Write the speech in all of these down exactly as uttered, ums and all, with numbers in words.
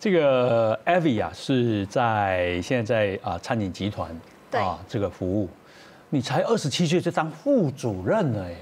这个 Abby 啊，是在现在啊餐饮集团啊这个服务，你才二十七岁就当副主任了耶。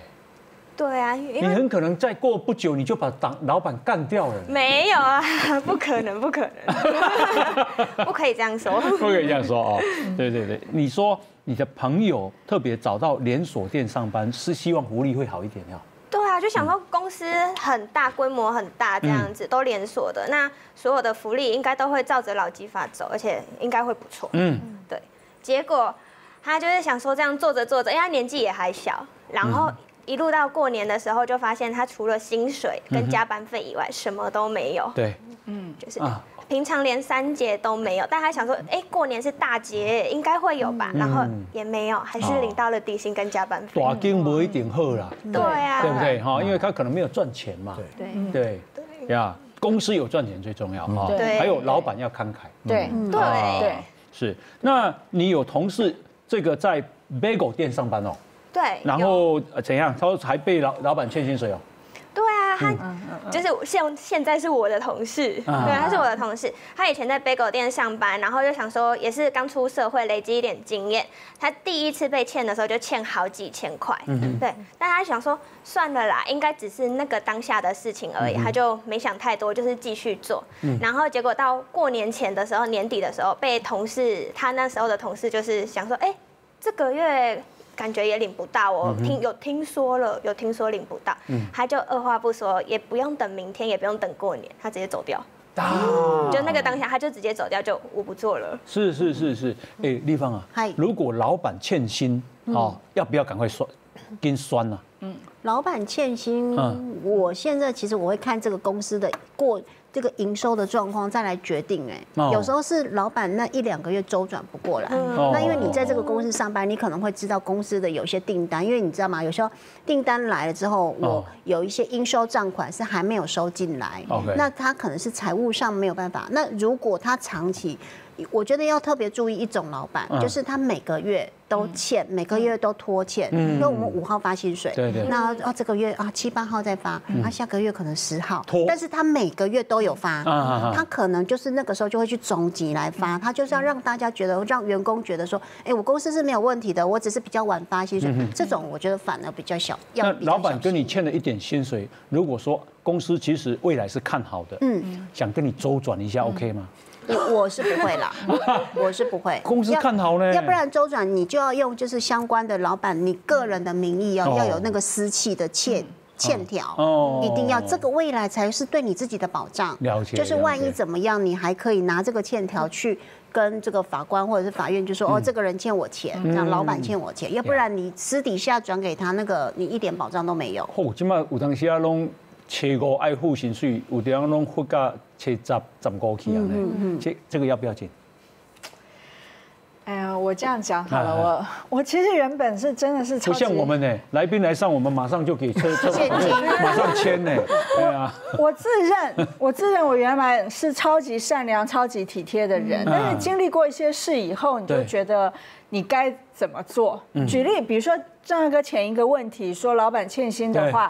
对啊，因为你很可能再过不久你就把党老板干掉了。没有啊，不可能，不可能，不可以这样说，不可以这样说啊、哦。对对对，你说你的朋友特别找到连锁店上班，是希望福利会好一点呀？ 对啊，就想说公司很大，规模很大，这样子都连锁的，那所有的福利应该都会照着劳基法走，而且应该会不错。嗯，对。结果他就是想说这样做着做着，因为他年纪也还小，然后一路到过年的时候，就发现他除了薪水跟加班费以外，什么都没有。对，嗯，就是平常连三节都没有，但他想说，哎，过年是大节，应该会有吧？然后也没有，还是领到了底薪跟加班费。大金不一定好啦，对啊，对不对？哈，因为他可能没有赚钱嘛。对对对呀，公司有赚钱最重要哈。对，还有老板要慷慨。对对对，是。那你有同事这个在 bagel 店上班哦？对。然后怎样？他还被老老板欠薪水哦？ 他就是现现在是我的同事，对，他是我的同事。他以前在 bagel 店上班，然后就想说也是刚出社会，累积一点经验。他第一次被欠的时候就欠好几千块，对。但他想说算了啦，应该只是那个当下的事情而已，他就没想太多，就是继续做。然后结果到过年前的时候，年底的时候，被同事他那时候的同事就是想说，哎，这个月。 感觉也领不到，我听有听说了，有听说领不到，他就二话不说，也不用等明天，也不用等过年，他直接走掉。就那个当下，他就直接走掉，就我不做了。是是是是，哎，丽芳啊，如果老板欠薪哦，要不要赶快酸跟酸呢？嗯，老板欠薪，我现在其实我会看这个公司的过这个营收的状况再来决定。哎，有时候是老板那一两个月周转不过来。 那因为你在这个公司上班，你可能会知道公司的有些订单，因为你知道吗？有时候订单来了之后，我有一些应收账款是还没有收进来， Okay. 那他可能是财务上没有办法。那如果他长期，我觉得要特别注意一种老板，嗯、就是他每个月都欠，嗯、每个月都拖欠。嗯，因为我们五号发薪水，对对，那啊这个月啊七八号再发，嗯、啊下个月可能十号，但是他每个月都有发，嗯、他可能就是那个时候就会去总结来发，嗯、他就是要让大家觉得，让员工觉得说，哎、欸，我公司是没有问题的，我只是比较晚发薪水，嗯、这种我觉得反而比较小。要比較小那老板跟你欠了一点薪水，如果说公司其实未来是看好的，嗯，想跟你周转一下、嗯、，OK 吗？ 我是不会啦，我是不会。公司看好呢，要不然周转你就要用就是相关的老板你个人的名义要要有那个私契的欠欠条，一定要这个未来才是对你自己的保障。了解，就是万一怎么样，你还可以拿这个欠条去跟这个法官或者是法院就说哦，这个人欠我钱，这样老板欠我钱，要不然你私底下转给他那个你一点保障都没有。哦，今麦有当时啊拢。 切五爱付薪水，有滴样弄忽价切十十五去啊！这这个要不要紧？哎呀，我这样讲好了，我我其实原本是真的是不像我们呢，来宾来上我们马上就给车车马上签呢。对啊，我自认我自认我原来是超级善良、超级体贴的人，但是经历过一些事以后，你就觉得你该怎么做？举例，比如说正二哥前一个问题说老板欠薪的话。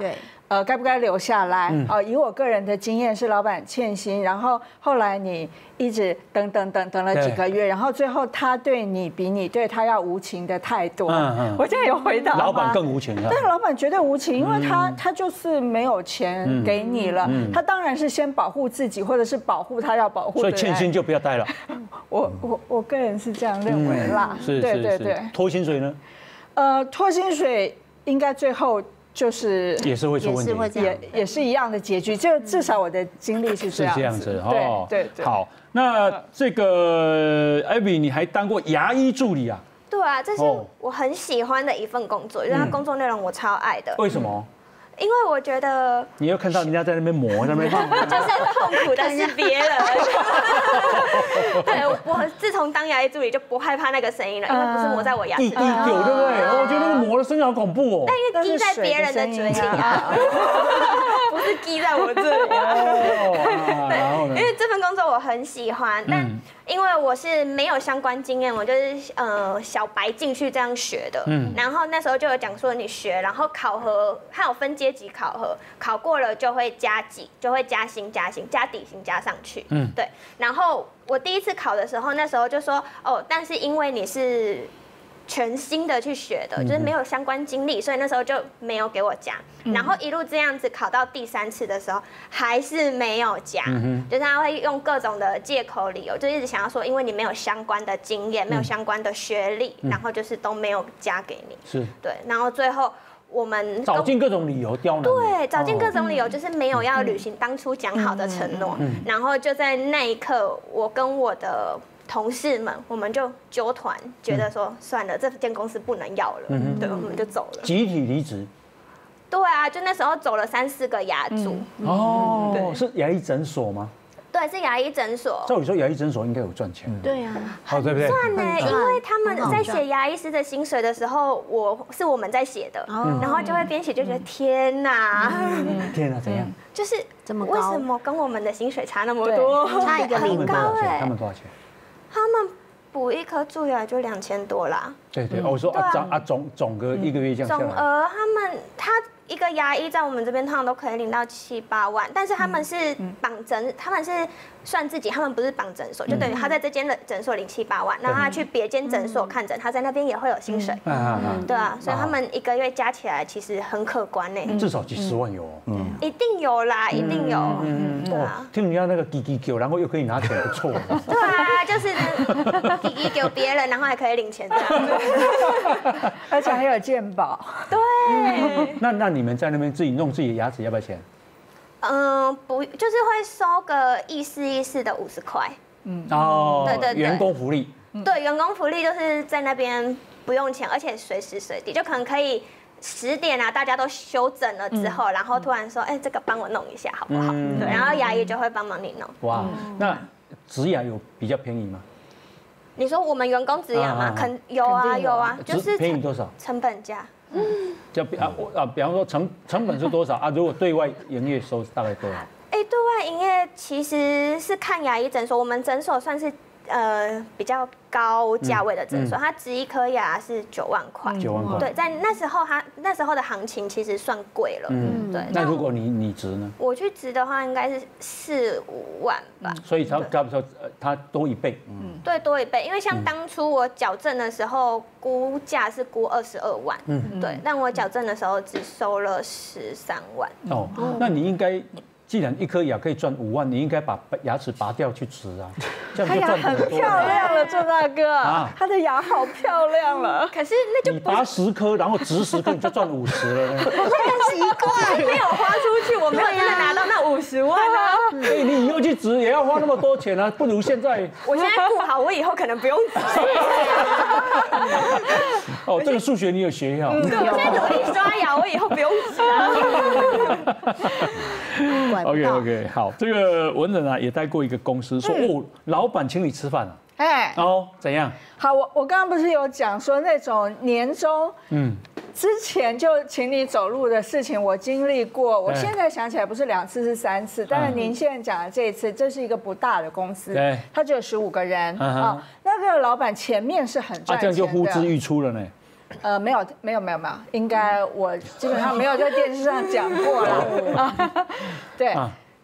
呃，该不该留下来？哦，以我个人的经验是，老板欠薪，然后后来你一直等等等等了几个月，然后最后他对你比你对他要无情的太多。嗯嗯，我这样有回答吗？老板更无情了。但是老板绝对无情，因为他他就是没有钱给你了，他当然是先保护自己，或者是保护他要保护。所以欠薪就不要带了。我我我个人是这样认为啦。是对对对。拖薪水呢？呃，拖薪水应该最后。 就是也是会出问题，也也是一样的结局。就至少我的经历是这样子。是这样子哦，对对。好，那这个 Abby 你还当过牙医助理啊？对啊，这是我很喜欢的一份工作，因为它工作内容我超爱的。为什么？因为我觉得你又看到人家在那边磨，在那边就是痛苦，但是别人。对，我自从当牙医助理就不害怕那个声音了，因为不是磨在我牙齿。一丢对不对？我觉得那个磨的声音好恐怖哦。但因为滴在别人的嘴里啊，不是滴在我这里。对，因为这份工作我很喜欢，但因为我是没有相关经验，我就是呃小白进去这样学的。嗯。然后那时候就有讲说你学，然后考核还有分阶级考核，考过了就会加级，就会加薪、加薪、加底薪加上去。嗯。对。然后我第一次考的时候，那时候就说哦，但是因为你是全新的去学的，就是没有相关经历，所以那时候就没有给我加。然后一路这样子考到第三次的时候，还是没有加，就是他会用各种的借口理由，就一直想要说，因为你没有相关的经验，没有相关的学历，然后就是都没有加给你。是。对，然后最后。我们找尽各种理由刁难，对，找尽各种理由，就是没有要履行当初讲好的承诺。然后就在那一刻，我跟我的同事们，我们就纠团，觉得说算了，这间公司不能要了，对，我们就走了，集体离职。对啊，就那时候走了三四个牙助。哦，是牙医诊所吗？对，是牙医诊所。照理说，牙医诊所应该有赚钱。对呀，好对不对？赚呢，因为他们在写牙医师的薪水的时候，我是我们在写的，然后就会边写就觉得天哪，天哪，怎样？就是为什么跟我们的薪水差那么多？差一个零高哎。他们多少钱？他们补一颗蛀牙就两千多啦。对对，我说啊，啊总总额一个月这样。总额他们他。一个牙医在我们这边通常都可以领到七八万，但是他们是绑诊，他们是算自己，他们不是绑诊所，就等于他在这间的诊所领七八万，然后他去别间诊所看诊，他在那边也会有薪水，对啊，所以他们一个月加起来其实很可观呢，至少几十万有，嗯，一定有啦，一定有，嗯，对啊，听人家那个滴滴狗，然后又可以拿钱，不错，对啊，就是滴滴狗别人，然后还可以领钱，而且还有健保，对，那那。你们在那边自己弄自己的牙齿要不要钱？嗯，不，就是会收个一式一式的五十块。嗯，哦，对对对，员工福利。对，员工福利就是在那边不用钱，而且随时随地，就可能可以十点啊，大家都休整了之后，然后突然说，哎，这个帮我弄一下好不好？对，然后牙医就会帮忙你弄。哇，那植牙有比较便宜吗？你说我们员工植牙吗？肯有啊有啊，就是便宜多少？成本价。嗯，就比啊我啊，比方说成成本是多少啊？如果对外营业收大概多少？哎，对外营业其实是看牙医诊所，我们诊所算是呃比较高价位的诊所，它植一颗牙是九万块，九万块。对，在那时候它那时候的行情其实算贵了。嗯，对。那如果你你植呢？我去植的话，应该是四五万吧。所以差差不多，它多一倍。嗯，对，多一倍，因为像当初我矫正的时候。估价是估二十二万，嗯，对，但我矫正的时候只收了十三万。哦，那你应该，既然一颗牙可以赚五万，你应该把牙齿拔掉去植啊，这样就赚很多。很漂亮了，郑大哥，他的牙好漂亮了。可是那就你拔十颗，然后植十颗，你就赚五十了。那奇怪，没有花出去，我没有真的拿到那五十万啊。所以你以后去植也要花那么多钱啊，不如现在。我现在顾好，我以后可能不用植。哦，这个数学你有学呀？对，我现在努力刷牙，我以后不用吃了。OK OK， 好，这个文仁啊也待过一个公司，说哦，老板请你吃饭啊，哎，哦，怎样？好，我我刚刚不是有讲说那种年终，嗯。之前就请你走路的事情，我经历过。我现在想起来不是两次是三次，但是您现在讲的这一次，这是一个不大的公司，它只有十五个人啊。那个老板前面是很赚钱的，这样就呼之欲出了呢。呃，没有没有没有没有，应该我基本上没有在电视上讲过了。对，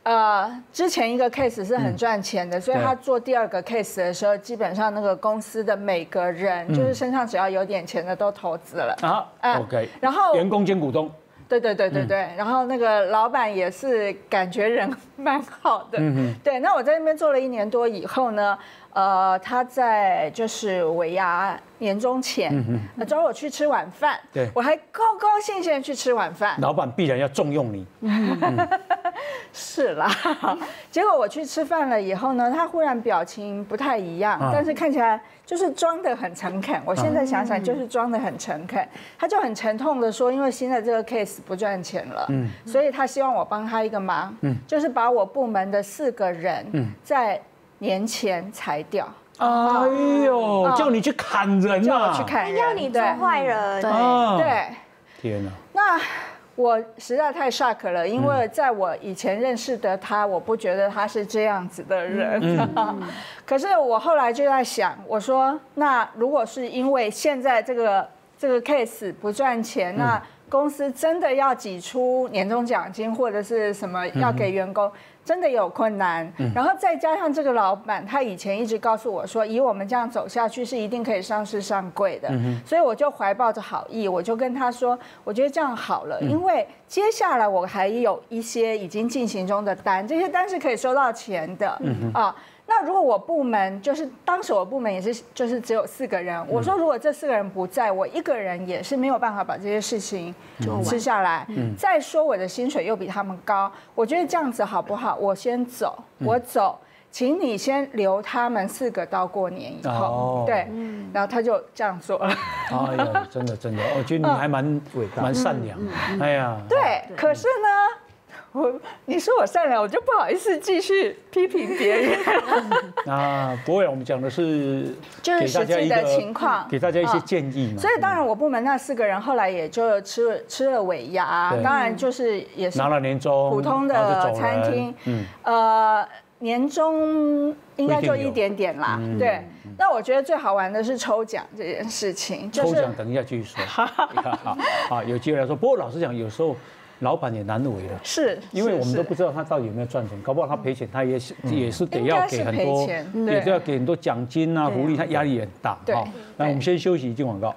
呃，之前一个 case 是很赚钱的，所以他做第二个 case 的时候，基本上那个公司的每个人就是身上只要有点钱的都投资了啊。OK， 然后员工兼股东。对对对对对，然后那个老板也是感觉人蛮好的。嗯对，那我在那边做了一年多以后呢，呃，他在就是尾牙年终前，找我去吃晚饭。对，我还高高兴兴去吃晚饭。老板必然要重用你。是啦。结果我去吃饭了以后呢，他忽然表情不太一样，但是看起来就是装得很诚恳。我现在想想，就是装得很诚恳。他就很沉痛的说，因为现在这个 case 不赚钱了，嗯，所以他希望我帮他一个忙，嗯，就是把我部门的四个人，嗯，在年前裁掉。 哎呦，叫你去砍人啊！去砍人，要你做坏人。对，天哪！那我实在太 shock 了，因为在我以前认识的他，我不觉得他是这样子的人。可是我后来就在想，我说，那如果是因为现在这个这个 case 不赚钱，那公司真的要挤出年终奖金或者是什么要给员工？ 真的有困难，然后再加上这个老板，他以前一直告诉我说，以我们这样走下去是一定可以上市上柜的，所以我就怀抱着好意，我就跟他说，我觉得这样好了，因为接下来我还有一些已经进行中的单，这些单是可以收到钱的，啊。 那如果我部门就是当时我部门也是就是只有四个人，我说如果这四个人不在，我一个人也是没有办法把这些事情吃下来。再说我的薪水又比他们高，我觉得这样子好不好？我先走，我走，请你先留他们四个到过年以后。对，然后他就这样做了。哎呀，真的真的，我觉得你还蛮伟大，蛮善良。哎呀，对，可是呢。 我你说我善良，我就不好意思继续批评别人。啊，不会，我们讲的是就是实际的情况，给大家一些建议嘛。所以当然，我部门那四个人后来也就吃吃了尾牙，当然就是也是拿了年终，普通的餐厅，嗯，呃，年终应该就一点点啦。对，那我觉得最好玩的是抽奖这件事情。抽奖等一下继续说。啊，有机会来说。不过老实讲，有时候。 老板也难为了，是，因为我们都不知道他到底有没有赚钱，搞不好他赔钱，他也是也是得要给很多，也都要给很多奖金啊、福利，他压力也很大。好，那我们先休息，进广告。